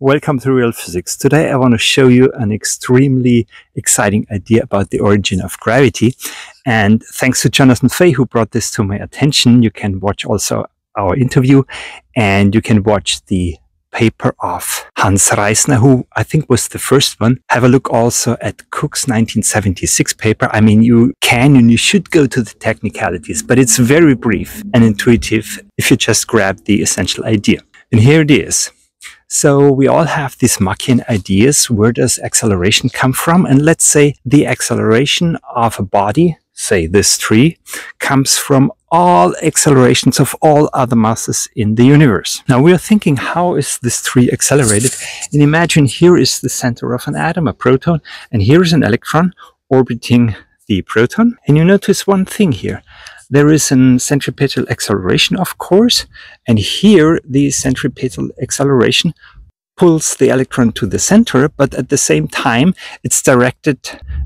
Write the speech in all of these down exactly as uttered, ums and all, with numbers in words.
Welcome to Real Physics. Today I want to show you an extremely exciting idea about the origin of gravity. And thanks to Jonathan Fay, who brought this to my attention. You can watch also our interview, and you can watch the paper of Hans Reissner, who I think was the first one. Have a look also at Cook's nineteen seventy-six paper. I mean, you can and you should go to the technicalities, but it's very brief and intuitive if you just grab the essential idea. And here it is. So we all have these Machian ideas. Where does acceleration come from? And let's say the acceleration of a body, say this tree, comes from all accelerations of all other masses in the universe. Now we are thinking, how is this tree accelerated? And imagine here is the center of an atom, a proton, and here is an electron orbiting the proton. And you notice one thing here. There is a centripetal acceleration, of course, and here the centripetal acceleration pulls the electron to the center, but at the same time it's directed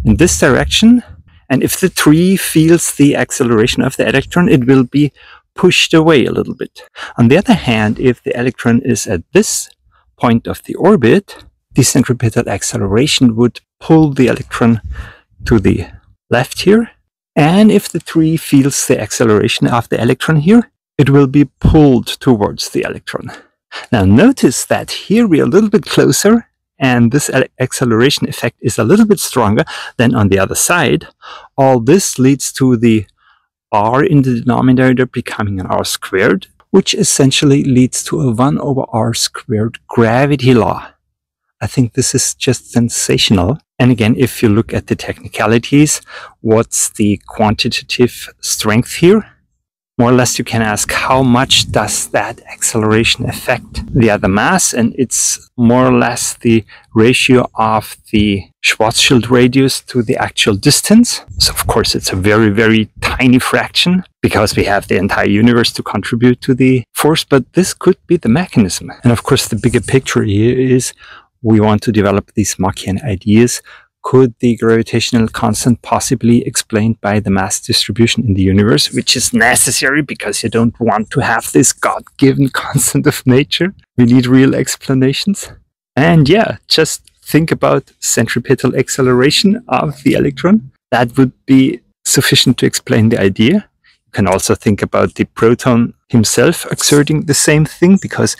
in this direction, and if the tree feels the acceleration of the electron, it will be pushed away a little bit. On the other hand, if the electron is at this point of the orbit, the centripetal acceleration would pull the electron to the left here. And if the tree feels the acceleration of the electron here, it will be pulled towards the electron. Now notice that here we are a little bit closer, and this acceleration effect is a little bit stronger than on the other side. All this leads to the r in the denominator becoming an r squared, which essentially leads to a one over r squared gravity law. I think this is just sensational. And again, if you look at the technicalities, what's the quantitative strength here? More or less, you can ask, how much does that acceleration affect the other mass? And it's more or less the ratio of the Schwarzschild radius to the actual distance. So of course, it's a very, very tiny fraction, because we have the entire universe to contribute to the force, but this could be the mechanism. And of course, the bigger picture here is, we want to develop these Machian ideas. Could the gravitational constant possibly be explained by the mass distribution in the universe, which is necessary because you don't want to have this God-given constant of nature? We need real explanations. And yeah, just think about centripetal acceleration of the electron. That would be sufficient to explain the idea. You can also think about the proton himself exerting the same thing, because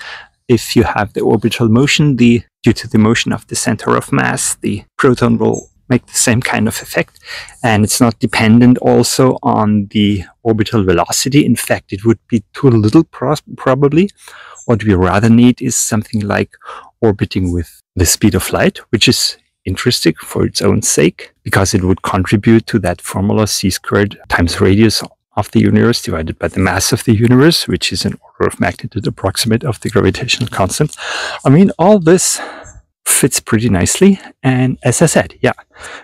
if you have the orbital motion, the due to the motion of the center of mass, the proton will make the same kind of effect. And it's not dependent also on the orbital velocity. In fact, it would be too little probably. What we rather need is something like orbiting with the speed of light, which is interesting for its own sake, because it would contribute to that formula c squared times radius of the universe divided by the mass of the universe, which is an order of magnitude approximate of the gravitational constant. I mean, all this fits pretty nicely. And as I said, yeah,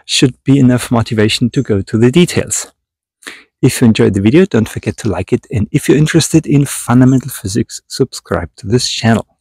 should be enough motivation to go to the details. If you enjoyed the video, don't forget to like it. And if you're interested in fundamental physics, subscribe to this channel.